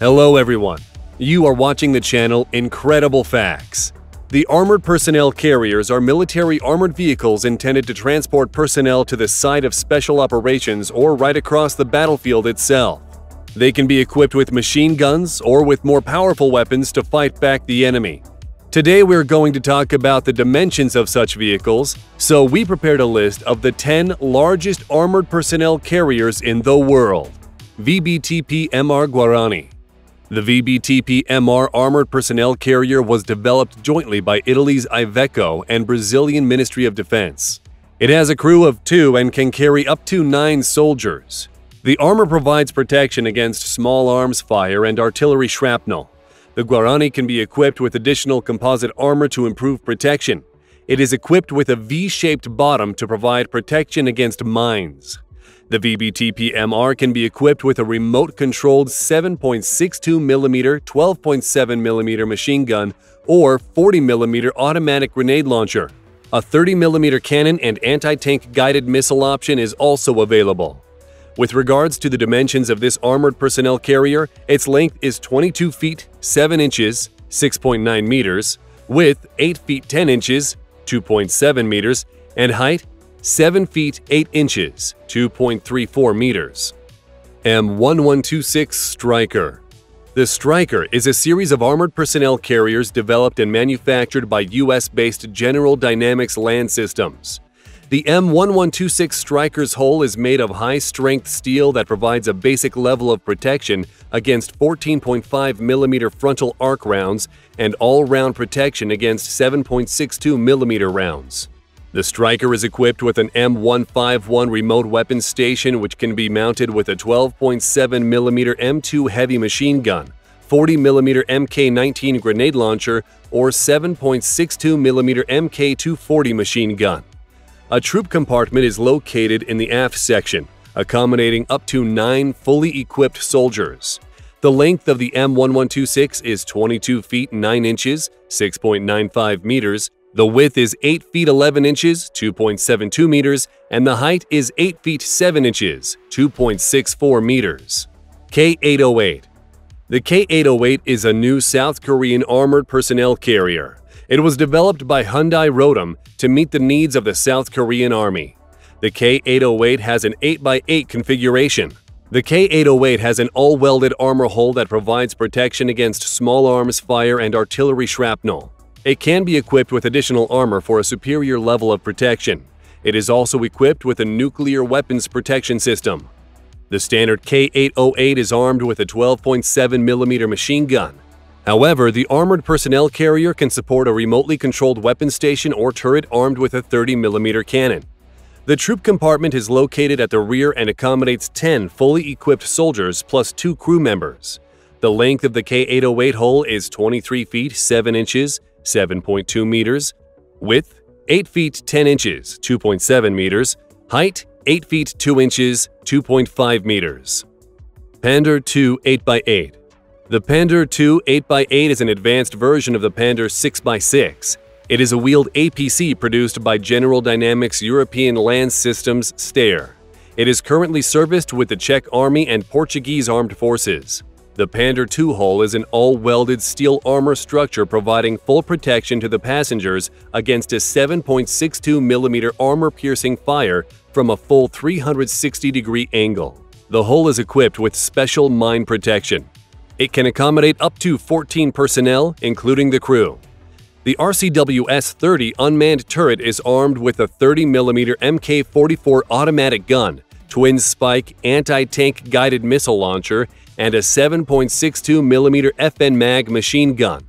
Hello everyone, you are watching the channel Incredible Facts. The armored personnel carriers are military armored vehicles intended to transport personnel to the site of special operations or right across the battlefield itself. They can be equipped with machine guns or with more powerful weapons to fight back the enemy. Today we're going to talk about the dimensions of such vehicles, so we prepared a list of the 10 largest armored personnel carriers in the world. VBTP-MR Guarani. The VBTP-MR armored personnel carrier was developed jointly by Italy's IVECO and Brazilian Ministry of Defense. It has a crew of 2 and can carry up to 9 soldiers. The armor provides protection against small arms fire and artillery shrapnel. The Guarani can be equipped with additional composite armor to improve protection. It is equipped with a V-shaped bottom to provide protection against mines. The VBTP-MR can be equipped with a remote-controlled 7.62mm, 12.7mm machine gun or 40mm automatic grenade launcher. A 30mm cannon and anti-tank guided missile option is also available. With regards to the dimensions of this armored personnel carrier, its length is 22 feet 7 inches, 6.9 meters, width 8 feet 10 inches, 2.7 meters, and height 7 feet 8 inches, 2.34 meters. M1126 Stryker. The Stryker is a series of armored personnel carriers developed and manufactured by US-based General Dynamics Land Systems. The M1126 Stryker's hull is made of high-strength steel that provides a basic level of protection against 14.5 millimeter frontal arc rounds and all-round protection against 7.62 millimeter rounds. The Stryker is equipped with an M151 remote weapons station which can be mounted with a 12.7mm M2 heavy machine gun, 40mm MK19 grenade launcher, or 7.62mm MK240 machine gun. A troop compartment is located in the aft section, accommodating up to 9 fully equipped soldiers. The length of the M1126 is 22 feet 9 inches, 6.95 meters, the width is 8 feet 11 inches, 2.72 meters, and the height is 8 feet 7 inches, 2.64 meters. K-808. The K-808 is a new South Korean armored personnel carrier. It was developed by Hyundai Rotem to meet the needs of the South Korean Army. The K-808 has an 8x8 configuration. The K-808 has an all-welded armor hull that provides protection against small arms fire and artillery shrapnel. It can be equipped with additional armor for a superior level of protection. It is also equipped with a nuclear weapons protection system. The standard K-808 is armed with a 12.7mm machine gun. However, the armored personnel carrier can support a remotely controlled weapon station or turret armed with a 30mm cannon. The troop compartment is located at the rear and accommodates 10 fully equipped soldiers plus 2 crew members. The length of the K-808 hull is 23 feet 7 inches, 7.2 meters, width 8 feet 10 inches, 2.7 meters, height 8 feet 2 inches, 2.5 meters. Pandur II 8x8. The Pandur II 8x8 is an advanced version of the Pandur 6x6. It is a wheeled APC produced by General Dynamics European Land Systems Steyr. It is currently serviced with the Czech Army and Portuguese Armed Forces. The Pandur II hull is an all-welded steel armor structure providing full protection to the passengers against a 7.62mm armor-piercing fire from a full 360-degree angle. The hull is equipped with special mine protection. It can accommodate up to 14 personnel, including the crew. The RCWS-30 unmanned turret is armed with a 30mm MK-44 automatic gun, twin-spike anti-tank guided missile launcher, and a 7.62mm FN Mag machine gun.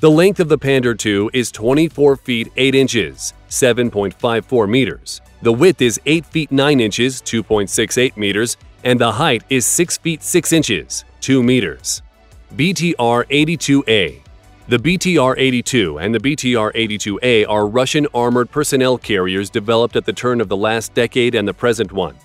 The length of the Pandur II is 24 feet 8 inches, 7.54 meters. The width is 8 feet 9 inches, 2.68 meters, and the height is 6 feet 6 inches, 2 meters. BTR-82A. The BTR-82 and the BTR-82A are Russian armored personnel carriers developed at the turn of the last decade and the present one.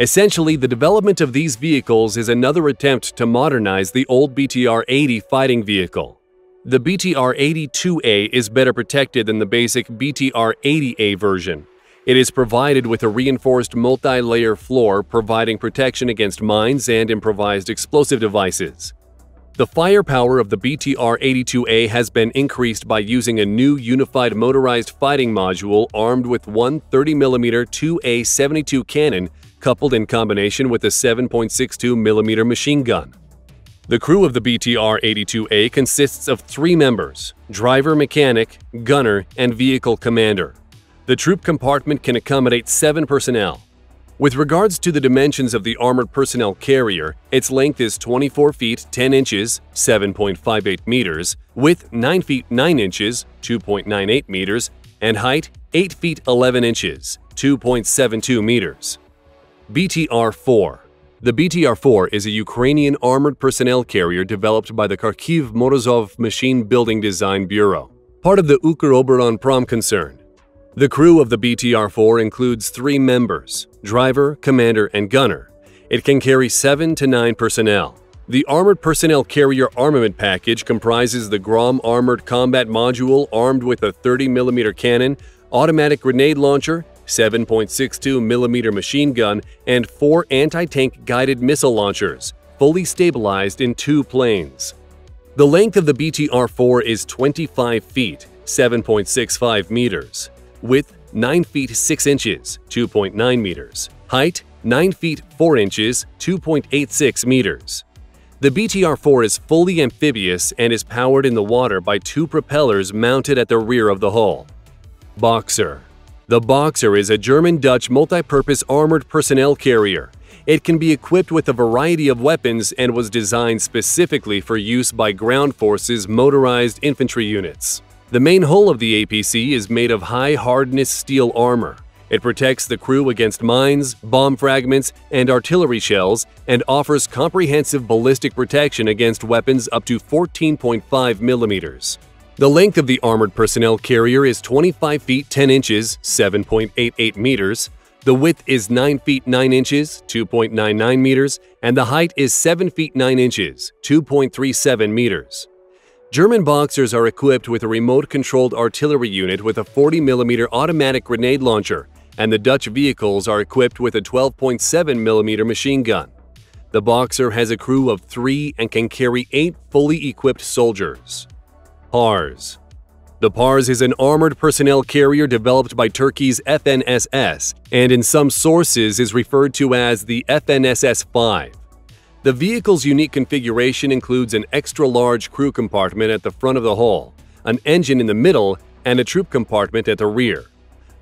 Essentially, the development of these vehicles is another attempt to modernize the old BTR-80 fighting vehicle. The BTR-82A is better protected than the basic BTR-80A version. It is provided with a reinforced multi-layer floor providing protection against mines and improvised explosive devices. The firepower of the BTR-82A has been increased by using a new unified motorized fighting module armed with one 30mm 2A72 cannon coupled in combination with a 7.62mm machine gun. The crew of the BTR-82A consists of three members: driver, mechanic, gunner, and vehicle commander. The troop compartment can accommodate 7 personnel. With regards to the dimensions of the armored personnel carrier, its length is 24 feet 10 inches, 7.58 meters, width 9 feet 9 inches, 2.98 meters, and height 8 feet 11 inches, 2.72 meters. BTR-4. The BTR-4 is a Ukrainian armored personnel carrier developed by the Kharkiv-Morozov Machine Building Design Bureau, part of the UkrOboronProm concern. The crew of the BTR-4 includes 3 members: driver, commander, and gunner. It can carry 7 to 9 personnel. The armored personnel carrier armament package comprises the Grom armored combat module armed with a 30mm cannon, automatic grenade launcher, 7.62mm machine gun, and 4 anti-tank guided missile launchers, fully stabilized in 2 planes. The length of the BTR-4 is 25 feet, 7.65 meters. Width 9 feet 6 inches, 2.9 meters. Height 9 feet 4 inches, 2.86 meters. The BTR-4 is fully amphibious and is powered in the water by 2 propellers mounted at the rear of the hull. Boxer. The Boxer is a German-Dutch multi-purpose armored personnel carrier. It can be equipped with a variety of weapons and was designed specifically for use by ground forces motorized infantry units. The main hull of the APC is made of high-hardness steel armor. It protects the crew against mines, bomb fragments, and artillery shells, and offers comprehensive ballistic protection against weapons up to 14.5 millimeters. The length of the armored personnel carrier is 25 feet 10 inches, 7.88 meters. The width is 9 feet 9 inches, 2.99 meters, and the height is 7 feet 9 inches, 2.37 meters. German Boxers are equipped with a remote-controlled artillery unit with a 40mm automatic grenade launcher, and the Dutch vehicles are equipped with a 12.7mm machine gun. The Boxer has a crew of 3 and can carry 8 fully equipped soldiers. Pars. The Pars is an armored personnel carrier developed by Turkey's FNSS, and in some sources is referred to as the FNSS-5. The vehicle's unique configuration includes an extra-large crew compartment at the front of the hull, an engine in the middle, and a troop compartment at the rear.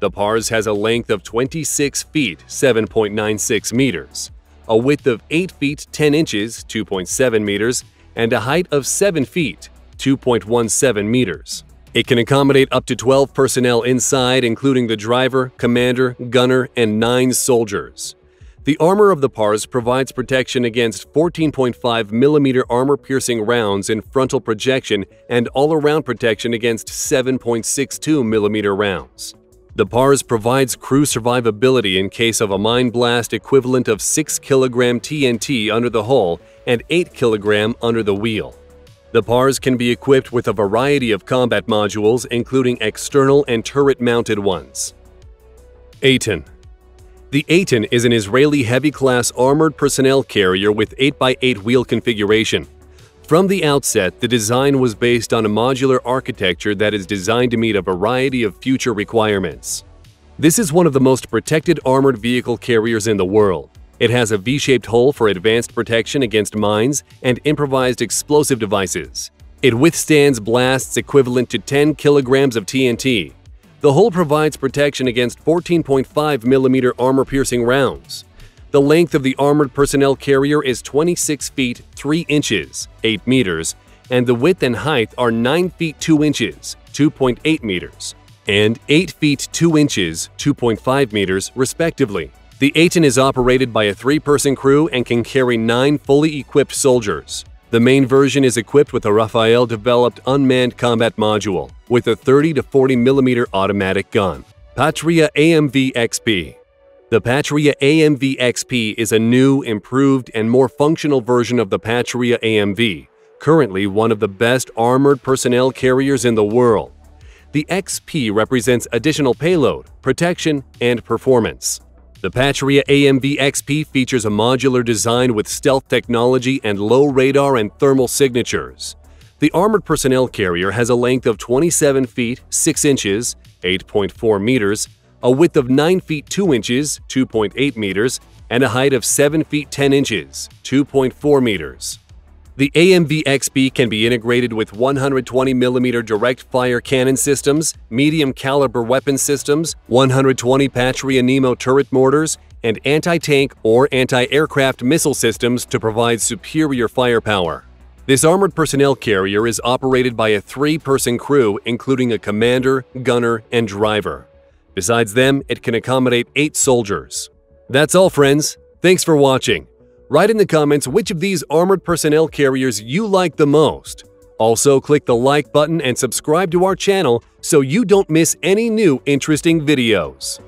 The Pars has a length of 26 feet 7.96 meters, a width of 8 feet 10 inches 2.7 meters, and a height of 7 feet 2.17 meters. It can accommodate up to 12 personnel inside, including the driver, commander, gunner, and 9 soldiers. The armor of the Pars provides protection against 14.5mm armor-piercing rounds in frontal projection and all-around protection against 7.62mm rounds. The Pars provides crew survivability in case of a mine blast equivalent of 6kg TNT under the hull and 8kg under the wheel. The Pars can be equipped with a variety of combat modules, including external and turret-mounted ones. Eitan. The Eitan is an Israeli heavy-class armored personnel carrier with 8x8 wheel configuration. From the outset, the design was based on a modular architecture that is designed to meet a variety of future requirements. This is one of the most protected armored vehicle carriers in the world. It has a V-shaped hull for advanced protection against mines and improvised explosive devices. It withstands blasts equivalent to 10 kilograms of TNT. The hull provides protection against 14.5mm armor-piercing rounds. The length of the armored personnel carrier is 26 feet 3 inches, 8 meters, and the width and height are 9 feet 2 inches, 2.8 meters, and 8 feet 2 inches, 2.5 meters, respectively. The Eitan is operated by a 3-person crew and can carry 9 fully equipped soldiers. The main version is equipped with a Rafael-developed unmanned combat module with a 30 to 40mm automatic gun. Patria AMV XP. The Patria AMV XP is a new, improved, and more functional version of the Patria AMV, currently one of the best armored personnel carriers in the world. The XP represents additional payload, protection, and performance. The Patria AMV XP features a modular design with stealth technology and low radar and thermal signatures. The armored personnel carrier has a length of 27 feet 6 inches, 8.4 meters, a width of 9 feet 2 inches, 2.8 meters, and a height of 7 feet 10 inches, 2.4 meters. The AMV XP can be integrated with 120mm direct-fire cannon systems, medium-caliber weapon systems, 120 Patria Nemo turret mortars, and anti-tank or anti-aircraft missile systems to provide superior firepower. This armored personnel carrier is operated by a 3-person crew, including a commander, gunner, and driver. Besides them, it can accommodate 8 soldiers. That's all, friends. Thanks for watching. Write in the comments which of these armored personnel carriers you like the most. Also, click the like button and subscribe to our channel so you don't miss any new interesting videos.